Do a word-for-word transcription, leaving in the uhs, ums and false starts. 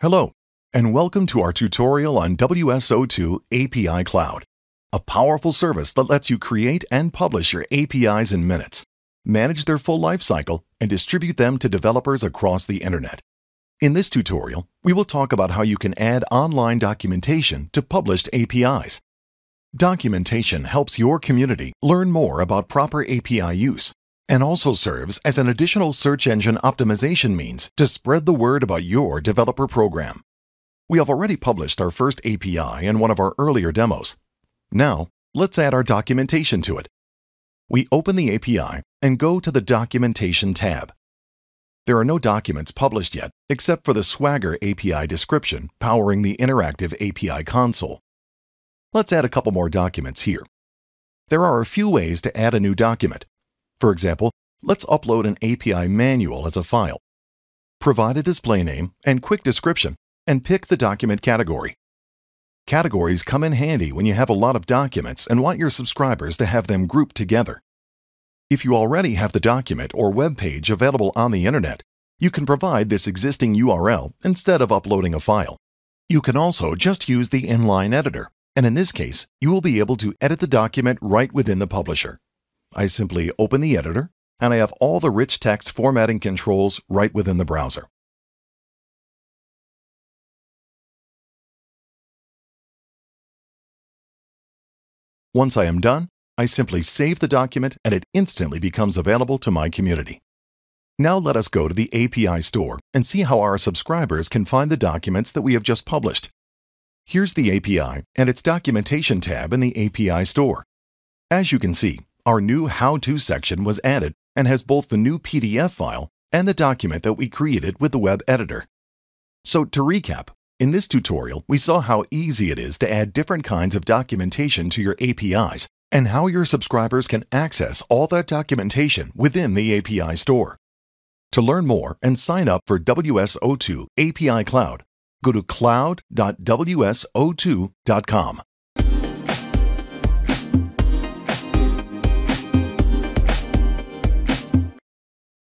Hello, and welcome to our tutorial on W S O two A P I Cloud, a powerful service that lets you create and publish your A P Is in minutes, manage their full lifecycle, and distribute them to developers across the Internet. In this tutorial, we will talk about how you can add online documentation to published A P Is. Documentation helps your community learn more about proper A P I use, and also serves as an additional search engine optimization means to spread the word about your developer program. We have already published our first A P I in one of our earlier demos. Now, let's add our documentation to it. We open the A P I and go to the Documentation tab. There are no documents published yet, except for the Swagger A P I description powering the interactive A P I console. Let's add a couple more documents here. There are a few ways to add a new document. For example, let's upload an A P I manual as a file. Provide a display name and quick description, and pick the document category. Categories come in handy when you have a lot of documents and want your subscribers to have them grouped together. If you already have the document or web page available on the Internet, you can provide this existing U R L instead of uploading a file. You can also just use the inline editor, and in this case, you will be able to edit the document right within the publisher. I simply open the editor, and I have all the rich text formatting controls right within the browser. Once I am done, I simply save the document and it instantly becomes available to my community. Now let us go to the A P I Store and see how our subscribers can find the documents that we have just published. Here's the A P I and its Documentation tab in the A P I Store. As you can see, our new How-To section was added and has both the new P D F file and the document that we created with the web editor. So to recap, in this tutorial, we saw how easy it is to add different kinds of documentation to your A P Is and how your subscribers can access all that documentation within the A P I Store. To learn more and sign up for W S O two A P I Cloud, go to cloud dot W S O two dot com.